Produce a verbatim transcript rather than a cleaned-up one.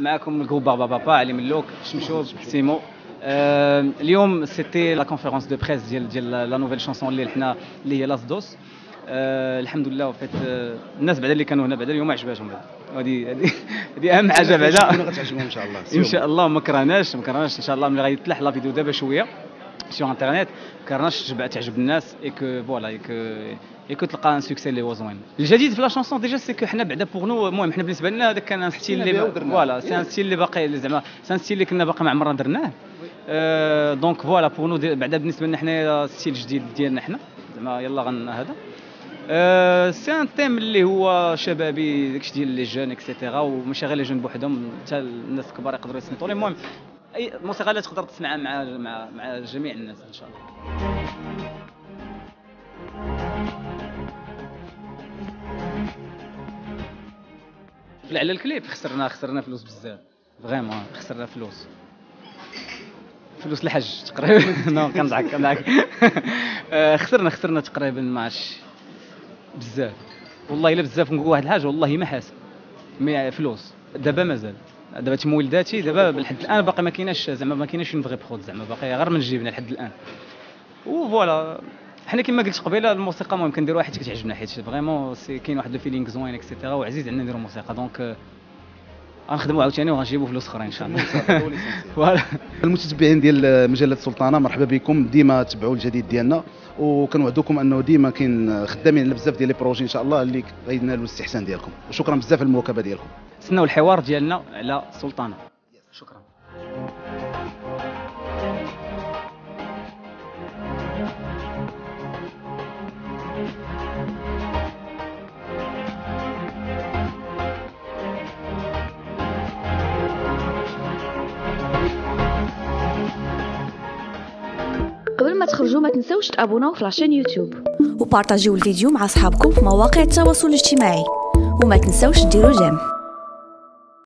معكم الجروب باربابابا، علي ملوك، شمشوب، سيمو. أه اليوم سيتي لا كونفيرونس دو بريس ديال ديال لا نوفيل شانسون اللي حنا اللي هي لاسدوس. أه الحمد لله فات الناس بعدا اللي كانوا هنا بعدا اليوم عجباتهم، هذه هذه اهم حاجه بعدا. غتعجبهم ان شاء الله. ان شاء الله ما كرهناش ما كرهناش ان شاء الله ملي غيتلاح لا فيديو دابا شويه سيغ انترنيت كرهناش تعجب الناس اي كو فوالا اي كو اي كو تلقى ان سوكسي اللي هو زوين. الجديد في لا شانسون ديجا سي كو حنا بعدا بوغ نو المهم حنا بالنسبه لنا هذاك كان ستيل اللي فوالا سي ان ستيل اللي باقي زعما سي ان ستيل اللي كنا باقي ما عمرنا درناه. أه دونك فوالا بوغ نو بعدا بالنسبه لنا حنا ستيل جديد ديالنا حنا زعما يلا غن هذا. أه سي ان تيم اللي هو شبابي داكشي ديال لي جون اكسيتيرا وماشي غير لي جون بوحدهم حتى الناس الكبار يقدروا يصنتوا. المهم اي موسيقى اللي تقدر تسمعها مع مع مع جميع الناس ان شاء الله. على الكليب خسرنا خسرنا فلوس بزاف فريمون، خسرنا فلوس فلوس الحج تقريبا. نو كنضحك كنضحك خسرنا خسرنا تقريبا ما عرفتش بزاف والله الا بزاف. نقول واحد الحاجه والله ما حاسب مي فلوس دابا مازال دابا تمويل ذاتي دابا لحد الان باقي ما كايناش زعما ما كايناش اون فغي برود زعما باقي غير من جيبنا لحد الان وفوالا. حنا كما قلت قبيله الموسيقى المهم كنديروا واحد حيت كتعجبنا حيت فريمون سي كاين واحد الفيلينغ زوين اكسيتيرا وعزيز عندنا نديروا موسيقى دونك غنخدموا عاوتاني وغنجيبوا فلوس اخرين ان شاء الله. فوالا المتتبعين ديال مجله سلطانه مرحبا بكم، ديما تبعوا الجديد ديالنا وكنوعدوكم انه ديما كاين خدامين على بزاف ديال لي بروجي ان شاء الله اللي غينالوا الاستحسان ديالكم وشكرا بزاف للمواكبه ديالكم. تسناو الحوار ديالنا على سلطانه. شكرا. قبل ما تخرجوا ما تنسوش تابوناو في لاشين يوتيوب وبارطاجيو الفيديو مع اصحابكم في مواقع التواصل الاجتماعي وما تنسوش ديروا جيم.